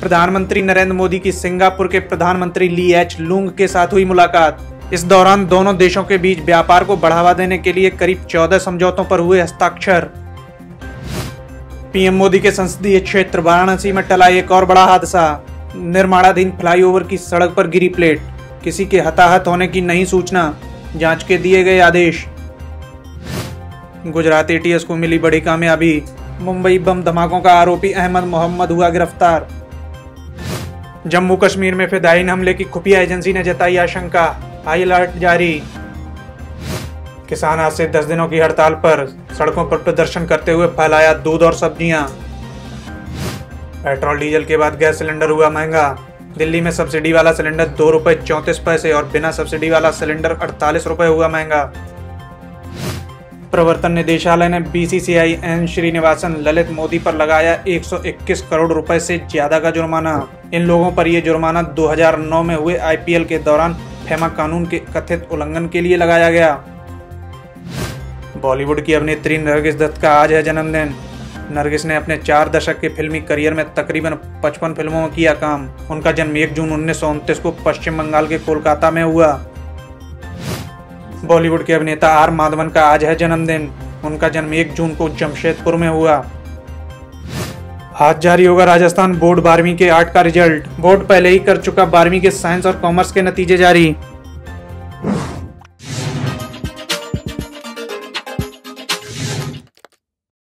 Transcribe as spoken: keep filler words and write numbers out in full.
प्रधानमंत्री नरेंद्र मोदी की सिंगापुर के प्रधानमंत्री ली एच लूंग के साथ हुई मुलाकात। इस दौरान दोनों देशों के बीच व्यापार को बढ़ावा देने के लिए करीब चौदह समझौतों पर हुए हस्ताक्षर। पीएम मोदी के संसदीय क्षेत्र वाराणसी में टला एक और बड़ा हादसा, निर्माणाधीन फ्लाईओवर की सड़क पर गिरी प्लेट, किसी के हताहत होने की नहीं सूचना, जांच के दिए गए आदेश। गुजरात ए टी एस को मिली बड़ी कामयाबी, मुंबई बम धमाकों का आरोपी अहमद मोहम्मद हुआ गिरफ्तार। जम्मू कश्मीर में फिदायीन हमले की खुफिया एजेंसी ने जताई आशंका, हाई अलर्ट जारी। किसान आज से दस दिनों की हड़ताल पर, सड़कों पर प्रदर्शन करते हुए फैलाया दूध और सब्जियां। पेट्रोल डीजल के बाद गैस सिलेंडर हुआ महंगा, दिल्ली में सब्सिडी वाला सिलेंडर दो रुपये चौंतीस पैसे और बिना सब्सिडी वाला सिलेंडर अड़तालीस रुपये हुआ महंगा। प्रवर्तन निदेशालय ने B C I N Srinivasan Lalit Modi पर लगाया एक सौ इक्कीस करोड़ रुपए से ज्यादा का जुर्माना। इन लोगों पर यह जुर्माना दो हज़ार नौ में हुए आई पी एल के दौरान फेमा कानून के कथित उल्लंघन के लिए लगाया गया। बॉलीवुड की अभिनेत्री नरगिस दत्त का आज है जन्मदिन। नरगिस ने अपने चार दशक के फिल्मी करियर में तकरीबन पचपन फिल्मों में किया काम। उनका जन्म एक जून उन्नीस सौ उनतीस को पश्चिम बंगाल के कोलकाता में हुआ। बॉलीवुड के अभिनेता आर माधवन का आज है जन्मदिन। उनका जन्म एक जून को जमशेदपुर में हुआ। आज जारी होगा राजस्थान बोर्ड बारहवीं के आठ का रिजल्ट। बोर्ड पहले ही कर चुका बारहवीं के साइंस और कॉमर्स के नतीजे जारी।